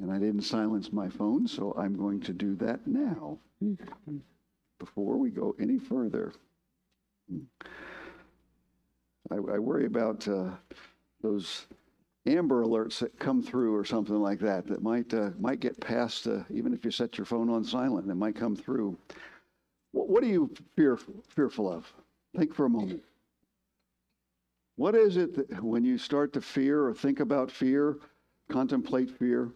And I didn't silence my phone, so I'm going to do that now before we go any further. I worry about those amber alerts that come through or something like that might get past, even if you set your phone on silent, it might come through. What are you fearful of? Think for a moment. What is it that when you start to fear or think about fear, contemplate fear,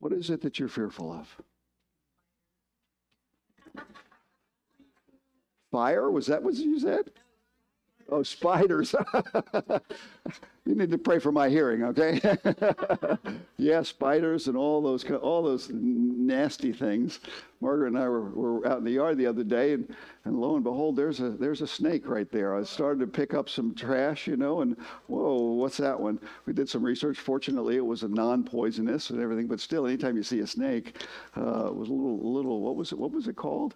what is it that you're fearful of? Fire? Was that what you said? Oh, spiders. You need to pray for my hearing, okay? Yeah, spiders and all those nasty things. Margaret and I were out in the yard the other day, and lo and behold, there's a snake right there. I started to pick up some trash, and whoa, what's that one? We did some research. Fortunately, it was a non-poisonous and everything, but still, anytime you see a snake, it was a little. What was it called?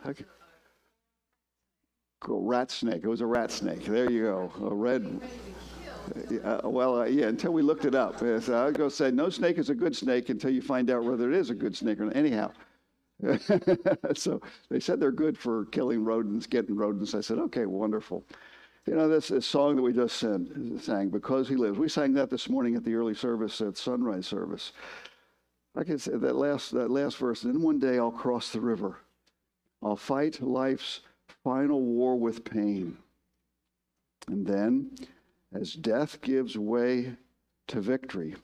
A rat snake. It was a rat snake. There you go. A red. Yeah, until we looked it up. So I would go say, no snake is a good snake until you find out whether it is a good snake or not. Anyhow. So they said they're good for killing rodents, getting rodents. I said, okay, wonderful. This song that we just sang, Because He Lives. We sang that this morning at the early service, at sunrise service. I can say that last verse, and then one day I'll cross the river. I'll fight life's final war with pain. And then, as death gives way to victory,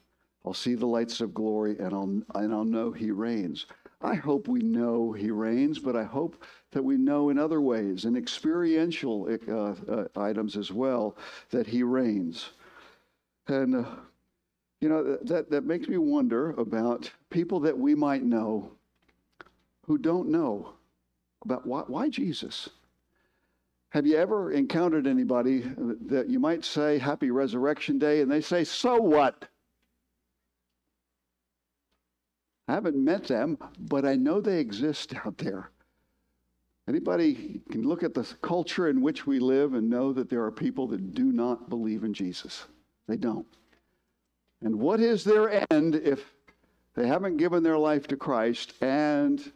I'll see the lights of glory, and I'll know He reigns. I hope we know He reigns, but I hope that we know in other ways, in experiential items as well, that He reigns. And, that makes me wonder about people that we might know who don't know about why Jesus. Have you ever encountered anybody that you might say, Happy Resurrection Day, and they say, so what? I haven't met them, but I know they exist out there. Anybody can look at the culture in which we live and know that there are people that do not believe in Jesus. They don't. And what is their end if they haven't given their life to Christ and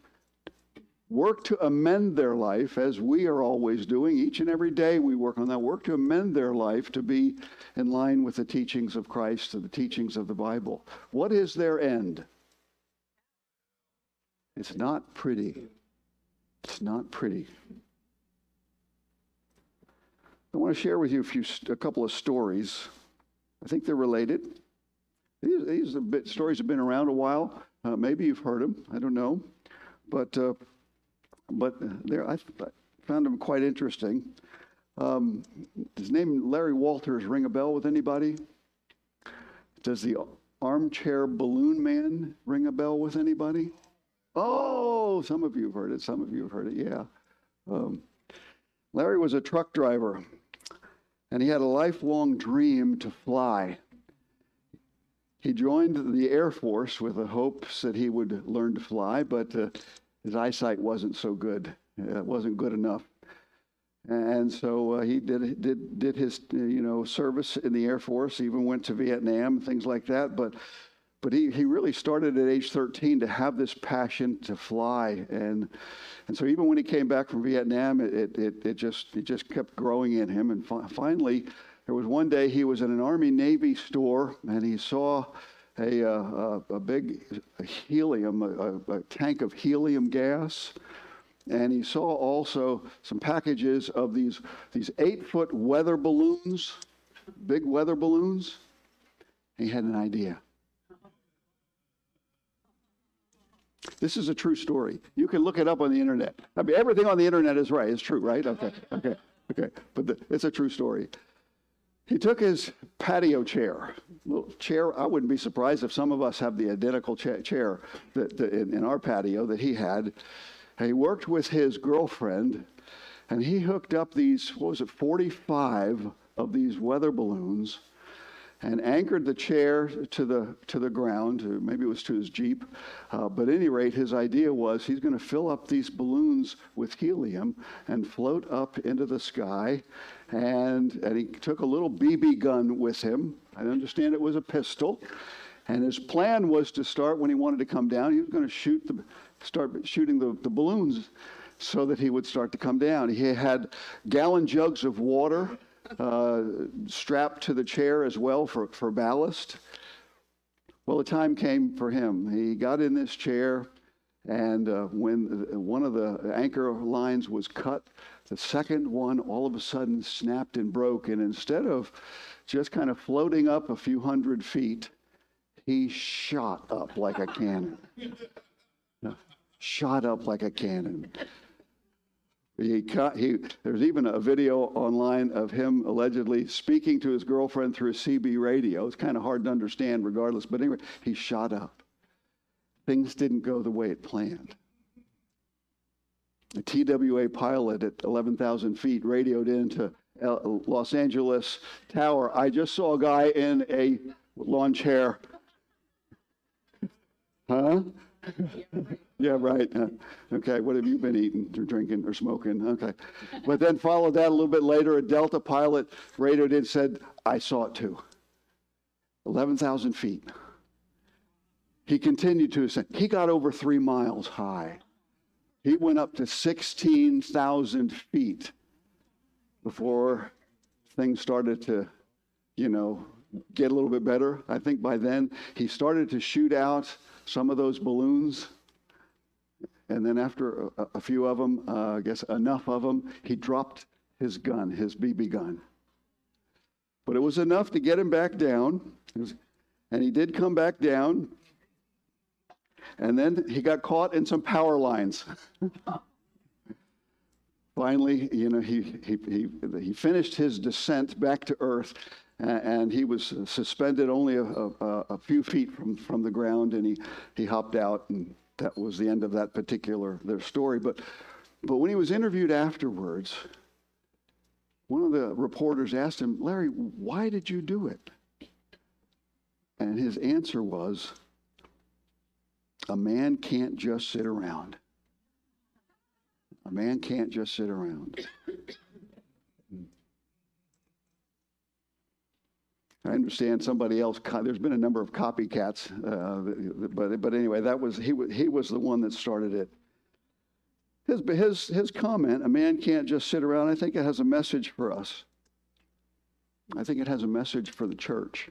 work to amend their life, as we are always doing? Each and every day we work on that, work to amend their life to be in line with the teachings of Christ and the teachings of the Bible. What is their end? It's not pretty. It's not pretty. I want to share with you a couple of stories. I think they're related. These stories have been around a while. Maybe you've heard them. I don't know. But I found him quite interesting. His name, Larry Walters, ring a bell with anybody? Does the armchair balloon man ring a bell with anybody? Oh, some of you have heard it. Some of you have heard it, yeah. Larry was a truck driver, and he had a lifelong dream to fly. He joined the Air Force with the hopes that he would learn to fly, but his eyesight wasn't so good. It wasn't good enough. And so he did his service in the Air Force, even went to Vietnam, things like that. But he really started at age 13 to have this passion to fly. And so even when he came back from Vietnam, it just kept growing in him. And finally, there was one day he was in an Army-Navy store, and he saw a big helium, a tank of helium gas, and he saw also some packages of these 8-foot weather balloons, big weather balloons. He had an idea. This is a true story. You can look it up on the internet. I mean, everything on the internet is right. It's true, right? Okay. But it's a true story. He took his patio chair, little chair. I wouldn't be surprised if some of us have the identical chair in our patio that he had. And he worked with his girlfriend, and he hooked up 45 of these weather balloons, and anchored the chair to the ground. Maybe it was to his Jeep, but at any rate, his idea was he's going to fill up these balloons with helium and float up into the sky. And he took a little BB gun with him. I understand it was a pistol. And his plan was to start when he wanted to come down. He was going to start shooting the balloons so that he would start to come down. He had gallon jugs of water strapped to the chair as well for ballast. Well, the time came for him. He got in this chair, and when one of the anchor lines was cut, the second one all of a sudden snapped and broke. And instead of just kind of floating up a few hundred feet, he shot up like a cannon. Shot up like a cannon. There's even a video online of him allegedly speaking to his girlfriend through a CB radio. It's kind of hard to understand regardless, but anyway, he shot up. Things didn't go the way it planned. A TWA pilot at 11,000 feet radioed into Los Angeles Tower. I just saw a guy in a lawn chair. Huh? Yeah, right. Okay, what have you been eating or drinking or smoking? Okay. But then followed that a little bit later, a Delta pilot radioed in, said, I saw it too. 11,000 feet. He continued to ascend. He got over 3 miles high. He went up to 16,000 feet before things started to, you know, get a little bit better. I think by then he started to shoot out some of those balloons. And then after a few of them, I guess enough of them, he dropped his gun, his BB gun. But it was enough to get him back down. And he did come back down. And then he got caught in some power lines. Finally, you know, he finished his descent back to earth. And he was suspended only a few feet from the ground, and he hopped out, and that was the end of that particular their story. But when he was interviewed afterwards, one of the reporters asked him, Larry, why did you do it? And his answer was, a man can't just sit around. A man can't just sit around. I understand somebody else, there's been a number of copycats, but anyway, that was he was the one that started it. His comment, a man can't just sit around, I think it has a message for us. I think it has a message for the church.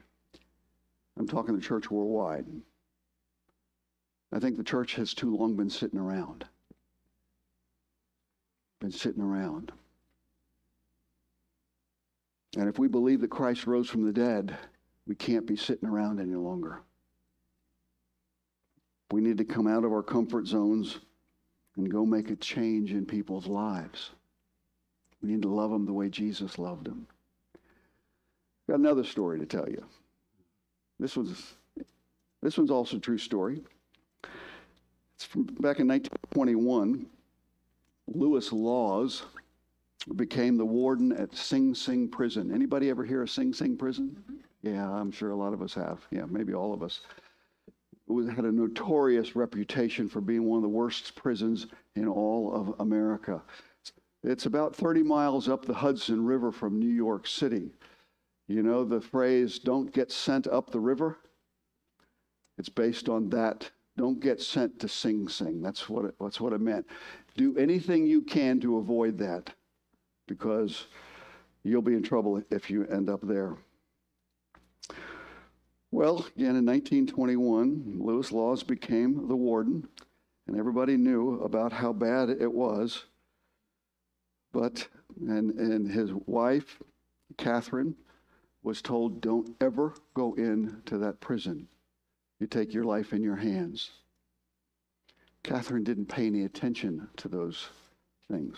I'm talking the church worldwide. I think the church has too long been sitting around. Been sitting around. And if we believe that Christ rose from the dead, we can't be sitting around any longer. We need to come out of our comfort zones and go make a change in people's lives. We need to love them the way Jesus loved them. I've got another story to tell you. This one's also a true story. It's from back in 1921. Lewis Laws became the warden at Sing Sing prison. Anybody ever hear of Sing Sing prison? Yeah, I'm sure a lot of us have. Yeah, maybe all of us. It had a notorious reputation for being one of the worst prisons in all of America. It's about 30 miles up the Hudson River from New York City. You know the phrase, don't get sent up the river? It's based on that. Don't get sent to Sing Sing. That's what it meant. Do anything you can to avoid that, because you'll be in trouble if you end up there. Well, again, in 1921, Lewis Laws became the warden, and everybody knew about how bad it was. But, and his wife, Catherine, was told, don't ever go into that prison. You take your life in your hands. Catherine didn't pay any attention to those things.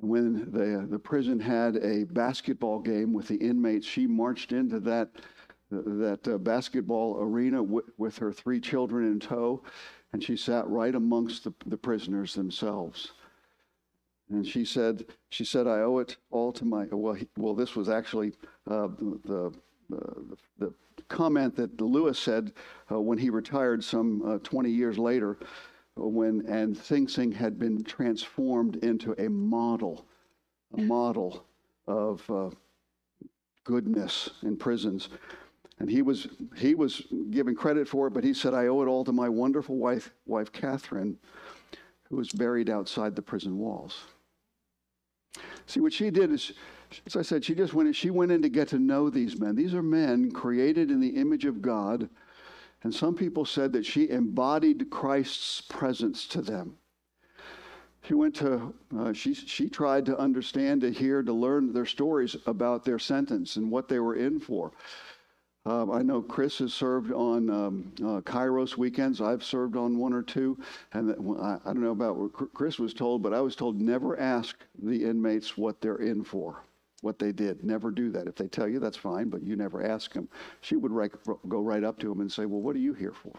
When the prison had a basketball game with the inmates, she marched into that basketball arena with her 3 children in tow, and she sat right amongst the prisoners themselves. And she said, I owe it all to my, well, this was actually the comment that Lewis said when he retired some 20 years later, and Sing Sing had been transformed into a model of goodness in prisons. And he was given credit for it, but he said, I owe it all to my wonderful wife Catherine, who was buried outside the prison walls. See, what she did is, as I said, she went in to get to know these men. These are men created in the image of God. And some people said that she embodied Christ's presence to them. She tried to understand, to hear, to learn their stories about their sentence and what they were in for. I know Chris has served on Kairos weekends. I've served on one or two. And I don't know about what Chris was told, but I was told never ask the inmates what they're in for, what they did. Never do that. If they tell you, that's fine, but you never ask them. She would go right up to them and say, well, what are you here for?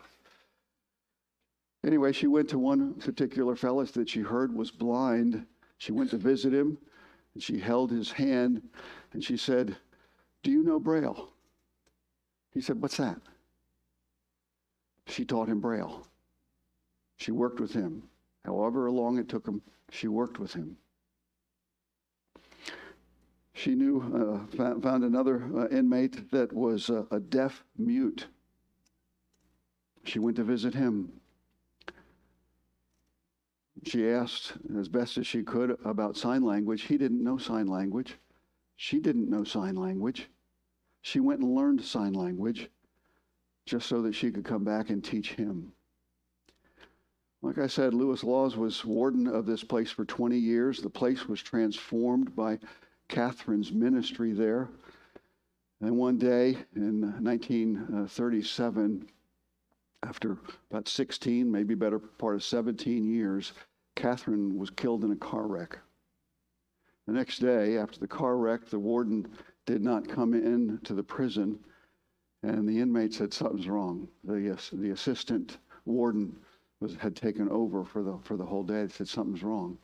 Anyway, she went to one particular fellow that she heard was blind. She went to visit him, and she held his hand, and she said, do you know Braille? He said, what's that? She taught him Braille. She worked with him. However long it took him, she worked with him. She found another inmate that was a deaf mute. She went to visit him. She asked as best as she could about sign language. He didn't know sign language. She didn't know sign language. She went and learned sign language just so that she could come back and teach him. Like I said, Lewis Laws was warden of this place for 20 years. The place was transformed by Catherine's ministry there. And one day in 1937, after about 16, maybe better part of 17 years, Catherine was killed in a car wreck. The next day, after the car wreck, the warden did not come in to the prison, and the inmate said something's wrong. The assistant warden had taken over for the whole day. They said something's wrong.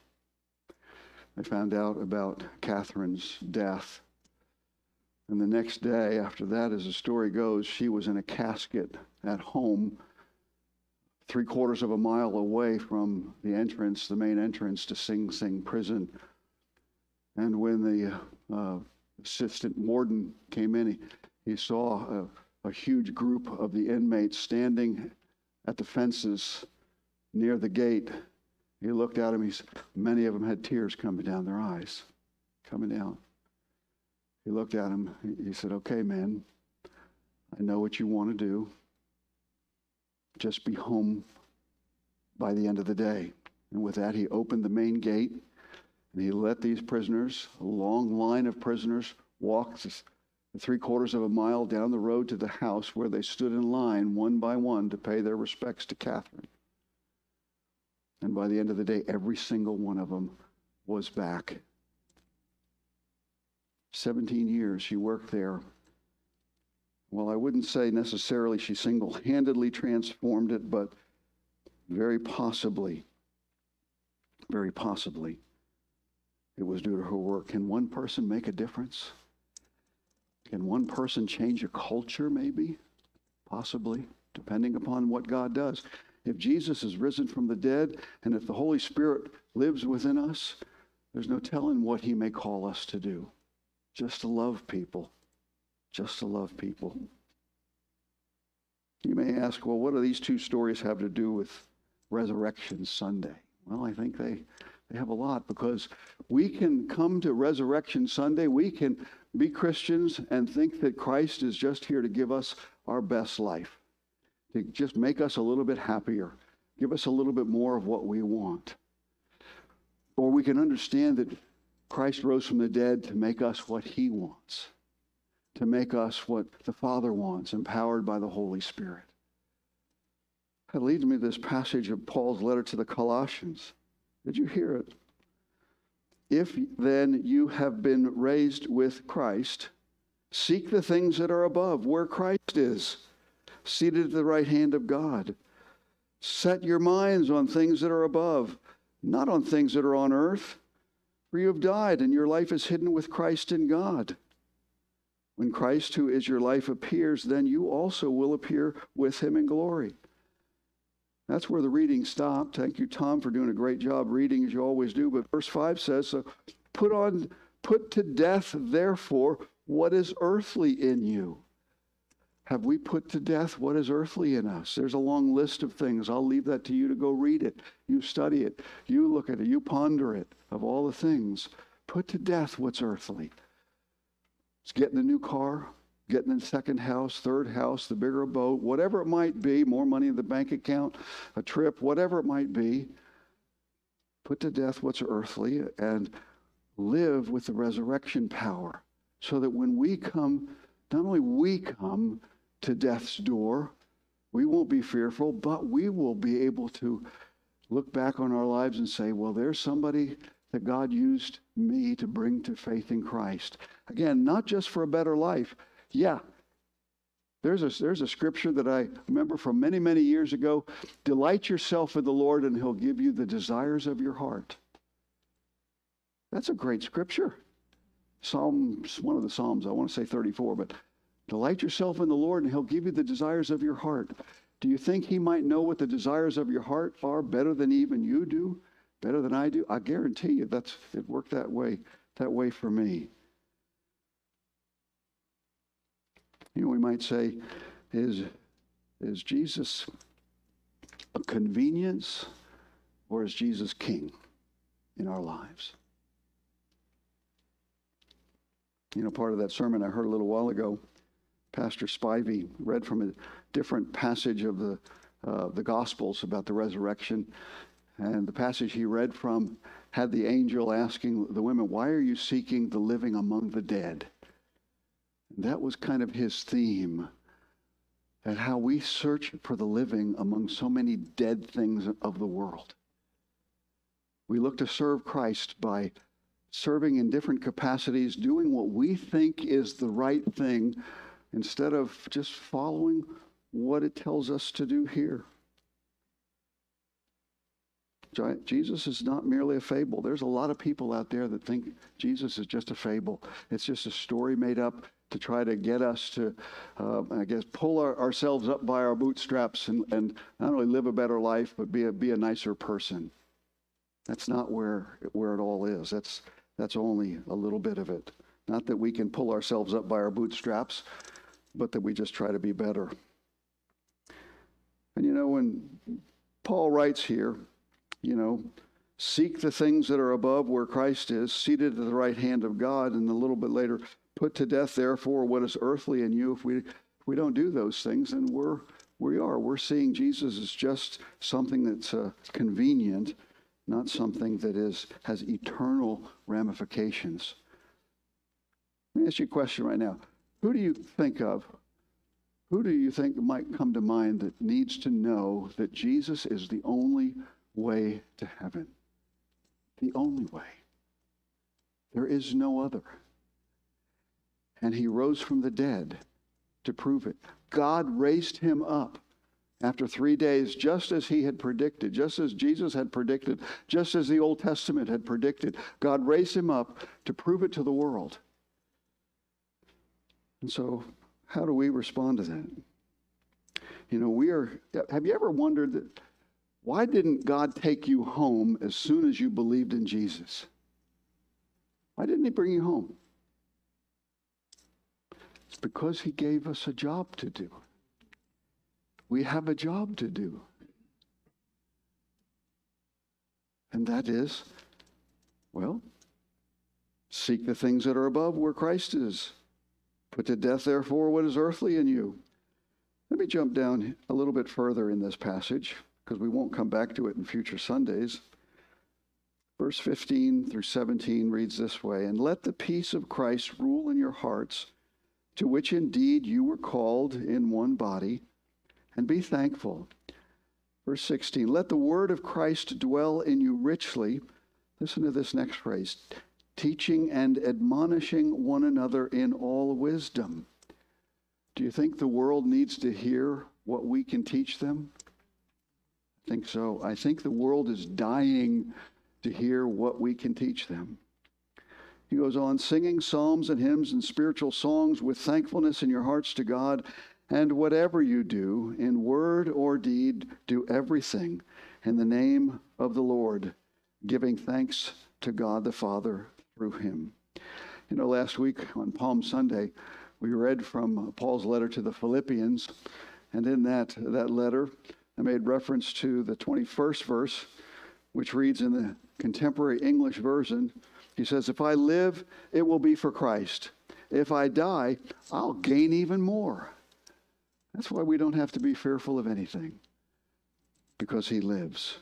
They found out about Catherine's death. And the next day after that, as the story goes, she was in a casket at home, 3/4 of a mile away from the entrance, the main entrance to Sing Sing prison. And when the assistant warden came in, he saw a huge group of the inmates standing at the fences near the gate. He looked at him. Many of them had tears coming down their eyes, coming down. He looked at him. He said, okay, man, I know what you want to do. Just be home by the end of the day. And with that, he opened the main gate, and he let these prisoners, a long line of prisoners, walk 3/4 of a mile down the road to the house where they stood in line one by one to pay their respects to Catherine. And by the end of the day, every single one of them was back. 17 years she worked there. Well, I wouldn't say necessarily she single-handedly transformed it, but very possibly, it was due to her work. Can one person make a difference? Can one person change a culture, maybe? Possibly, depending upon what God does. If Jesus is risen from the dead, and if the Holy Spirit lives within us, there's no telling what he may call us to do. Just to love people. Just to love people. You may ask, well, what do these two stories have to do with Resurrection Sunday? Well, I think they have a lot, because we can come to Resurrection Sunday. We can be Christians and think that Christ is just here to give us our best life, to just make us a little bit happier, give us a little bit more of what we want. Or we can understand that Christ rose from the dead to make us what he wants, to make us what the Father wants, empowered by the Holy Spirit. That leads me to this passage of Paul's letter to the Colossians. Did you hear it? If then you have been raised with Christ, seek the things that are above, where Christ is, seated at the right hand of God. Set your minds on things that are above, not on things that are on earth. For you have died, and your life is hidden with Christ in God. When Christ, who is your life, appears, then you also will appear with him in glory. That's where the reading stopped. Thank you, Tom, for doing a great job reading, as you always do. But verse 5 says, so put to death, therefore, what is earthly in you. Have we put to death what is earthly in us? There's a long list of things. I'll leave that to you to go read it. You study it. You look at it. You ponder it. Of all the things, put to death what's earthly. It's getting a new car, getting a second house, third house, the bigger boat, whatever it might be, more money in the bank account, a trip, whatever it might be. Put to death what's earthly and live with the resurrection power, so that when we come, not only we come to death's door, we won't be fearful, but we will be able to look back on our lives and say, well, there's somebody that God used me to bring to faith in Christ. Again, not just for a better life. Yeah, there's a scripture that I remember from many, many years ago. Delight yourself in the Lord and he'll give you the desires of your heart. That's a great scripture. Psalms, one of the Psalms, I want to say 34, but delight yourself in the Lord and he'll give you the desires of your heart. Do you think he might know what the desires of your heart are better than even you do? Better than I do? I guarantee you it worked that way for me. You know, we might say, is Jesus a convenience or is Jesus king in our lives? You know, part of that sermon I heard a little while ago, Pastor Spivey read from a different passage of the Gospels about the resurrection. And the passage he read from had the angel asking the women, why are you seeking the living among the dead? And that was kind of his theme, at how we search for the living among so many dead things of the world. We look to serve Christ by serving in different capacities, doing what we think is the right thing, instead of just following what it tells us to do here. Jesus is not merely a fable. There's a lot of people out there that think Jesus is just a fable. It's just a story made up to try to get us to, pull ourselves up by our bootstraps and not only live a better life, but be a nicer person. That's not where it all is. That's only a little bit of it. Not that we can pull ourselves up by our bootstraps, but that we just try to be better. And you know, when Paul writes here, you know, seek the things that are above where Christ is, seated at the right hand of God, and a little bit later, put to death, therefore, what is earthly in you. If we don't do those things, then we're seeing Jesus as just something that's convenient, not something that has eternal ramifications. Let me ask you a question right now. Who do you think of? Who do you think might come to mind that needs to know that Jesus is the only way to heaven? The only way. There is no other. And he rose from the dead to prove it. God raised him up after 3 days, just as he had predicted, just as Jesus had predicted, just as the Old Testament had predicted. God raised him up to prove it to the world. And so, how do we respond to that? You know, have you ever wondered that, why didn't God take you home as soon as you believed in Jesus? Why didn't he bring you home? It's because he gave us a job to do. We have a job to do. And that is, well, seek the things that are above where Christ is. Put to death, therefore, what is earthly in you. Let me jump down a little bit further in this passage, because we won't come back to it in future Sundays. Verse 15 through 17 reads this way, and let the peace of Christ rule in your hearts, to which indeed you were called in one body, and be thankful. Verse 16, let the word of Christ dwell in you richly. Listen to this next phrase, teaching and admonishing one another in all wisdom. Do you think the world needs to hear what we can teach them? I think so. I think the world is dying to hear what we can teach them. He goes on, singing psalms and hymns and spiritual songs with thankfulness in your hearts to God, and whatever you do, in word or deed, do everything in the name of the Lord, giving thanks to God the Father through him. You know, last week on Palm Sunday, We read from Paul's letter to the Philippians, and in that letter, I made reference to the 21st verse, which reads in the contemporary English version. He says, if I live, it will be for Christ. If I die, I'll gain even more. That's why we don't have to be fearful of anything, because he lives.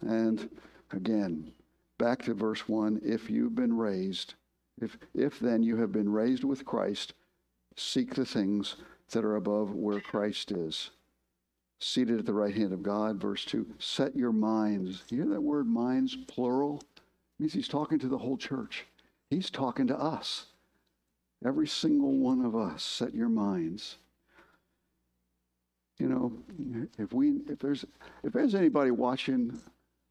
And again, back to verse 1, if you've been raised, if then you have been raised with Christ, seek the things that are above where Christ is, seated at the right hand of God. Verse 2, set your minds. You hear that word minds, plural? It means he's talking to the whole church. He's talking to us. Every single one of us, set your minds. You know, if there's anybody watching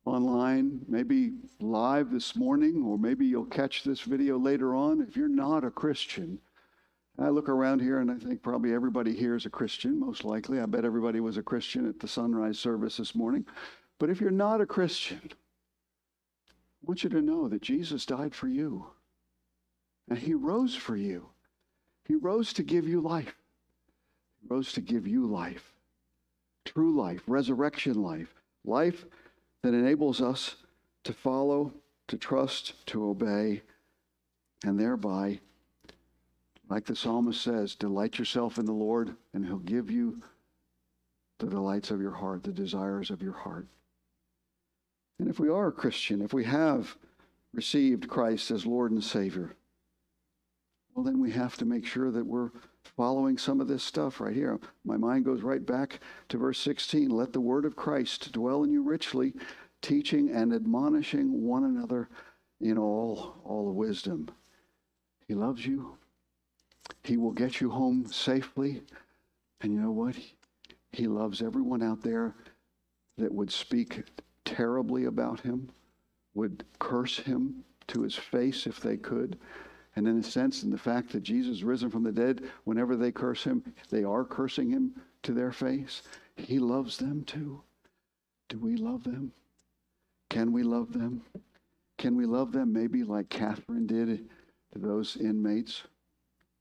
online, maybe live this morning, or maybe you'll catch this video later on, if you're not a Christian, I look around here and I think probably everybody here is a Christian, most likely. I bet everybody was a Christian at the sunrise service this morning. But if you're not a Christian, I want you to know that Jesus died for you. And he rose for you. He rose to give you life. He rose to give you life. True life, resurrection life. Life that enables us to follow, to trust, to obey, and thereby, like the psalmist says, delight yourself in the Lord, and he'll give you the delights of your heart, the desires of your heart. And if we are a Christian, if we have received Christ as Lord and Savior, well, then we have to make sure that we're following some of this stuff right here. My mind goes right back to verse 16. Let the word of Christ dwell in you richly, teaching and admonishing one another in all wisdom. He loves you. He will get you home safely. And you know what? He loves everyone out there that would speak terribly about him, would curse him to his face if they could. And in a sense, in the fact that Jesus risen from the dead, whenever they curse him, they are cursing him to their face. He loves them too. Do we love them? Can we love them? Can we love them maybe like Catherine did to those inmates?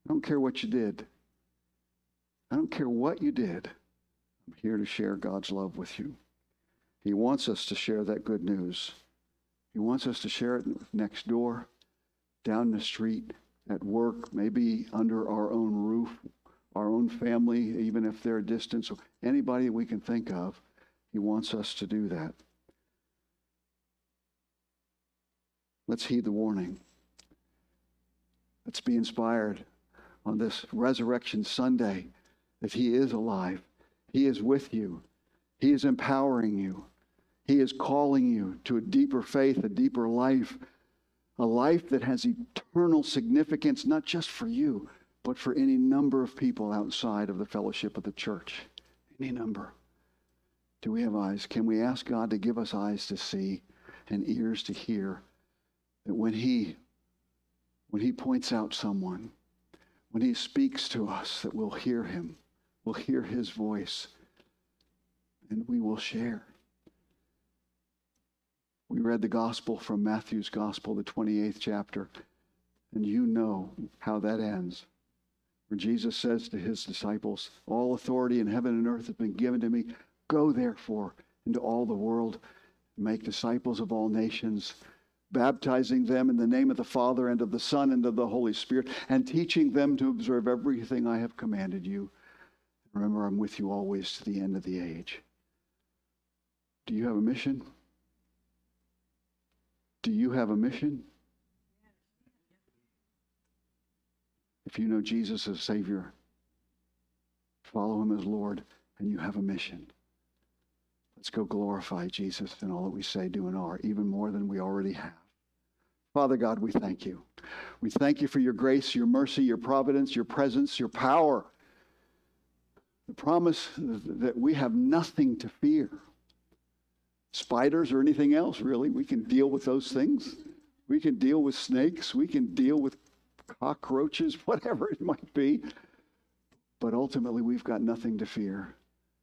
I don't care what you did. I don't care what you did. I'm here to share God's love with you. He wants us to share that good news. He wants us to share it next door, down the street, at work, maybe under our own roof, our own family, even if they're distant. So anybody we can think of, he wants us to do that. Let's heed the warning. Let's be inspired on this Resurrection Sunday that he is alive. He is with you. He is empowering you. He is calling you to a deeper faith, a deeper life, a life that has eternal significance, not just for you, but for any number of people outside of the fellowship of the church. Any number. Do we have eyes? Can we ask God to give us eyes to see and ears to hear that when he points out someone, when he speaks to us, that we'll hear him, we'll hear his voice, and we will share. We read the gospel from Matthew's gospel, the 28th chapter, and you know how that ends, where Jesus says to his disciples, all authority in heaven and earth has been given to me. Go, therefore, into all the world, make disciples of all nations, baptizing them in the name of the Father and of the Son and of the Holy Spirit, and teaching them to observe everything I have commanded you. Remember, I'm with you always to the end of the age. Do you have a mission? Do you have a mission? If you know Jesus as Savior, follow him as Lord, and you have a mission. Let's go glorify Jesus in all that we say, do, and are, even more than we already have. Father God, we thank you. We thank you for your grace, your mercy, your providence, your presence, your power. The promise that we have nothing to fear. Spiders or anything else, really. We can deal with those things. We can deal with snakes. We can deal with cockroaches, whatever it might be. But ultimately, we've got nothing to fear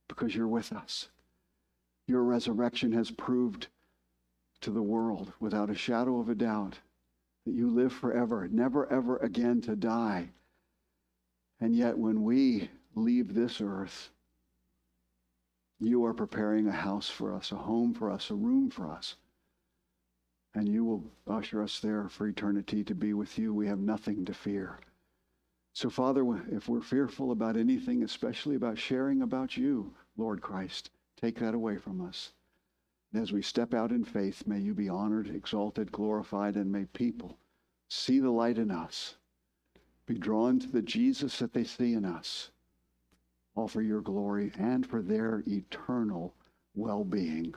because you're with us. Your resurrection has proved to the world, without a shadow of a doubt, that you live forever, never ever again to die. And yet when we leave this earth, you are preparing a house for us, a home for us, a room for us. And you will usher us there for eternity to be with you. We have nothing to fear. So, Father, if we're fearful about anything, especially about sharing about you, Lord Christ, take that away from us. And as we step out in faith, may you be honored, exalted, glorified, and may people see the light in us, be drawn to the Jesus that they see in us, all for your glory and for their eternal well-being.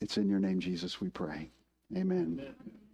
It's in your name, Jesus, we pray. Amen. Amen.